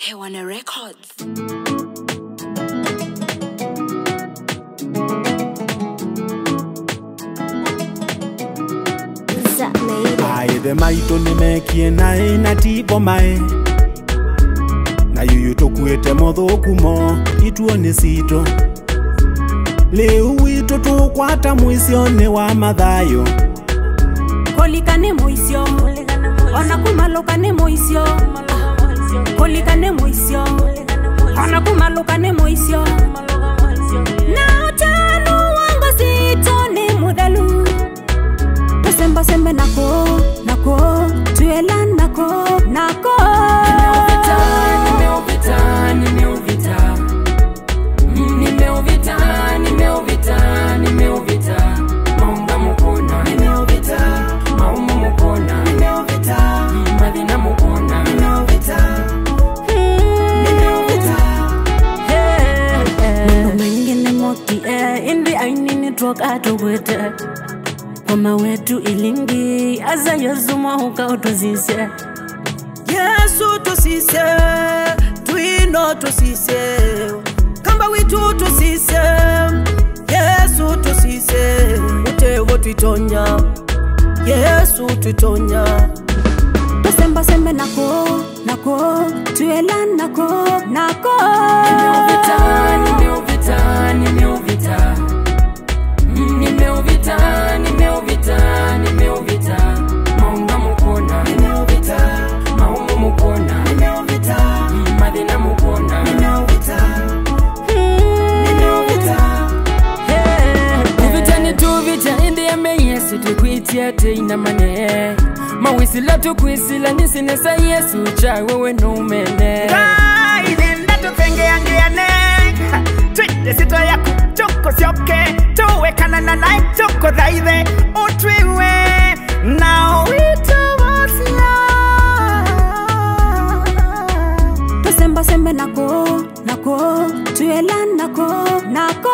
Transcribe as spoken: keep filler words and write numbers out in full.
Hewane Records. Aye, mai toni me kienai na tipo mai. Na yuyu tokuete modho kumo ituone sito. Leo wito tukwata muisione wa madhayo. Kolikane muisio, ona kumalokane muisio. Kolikane muisio, ona kumalokane muisio. Na chanu wangu sito ni mudalu. Semba semba nako, nako, tuela nako, nako. Nimeuvita, nimeuvita, nimeuvita. Nimeuvita, nimeuvita, nimeuvita. Maunga mukona, nimeuvita. Mauma mukona, nimeuvita. Madina mukona, nimeuvita. Nimeuvita. Nino mengine moti, indi ainini tuwaka atuwete. Mama wetu ilingi aza yezu mwahuka utuzise. Yesu tusise, tuino tusise. Kamba witu tusise, Yesu tusise. Utewo tuitonya, Yesu tuitonya. Tusemba sembe nako, nako, tuela nako, nako. Nimeuvita, nimeuvita, nimeuvita. Nimeuvita, nimeuvita, nimeuvita. Maunga mukona, nimeuvita. Maunga mukona, nimeuvita. Madina mukona, nimeuvita. Nimeuvita. Uvita ni tuvita, indi ya meyesu tukuitia teina mane. Mawisila tukuisila nisinesa yesu chawewe no umene. Ka izinda tupenge yange ya neka. Twi sito ya kuchoko siopke. Tuwe kanana na itoko dhaive utwiwe. Na uitu wafia. Tusemba sembe nako, nako, tuela nako, nako.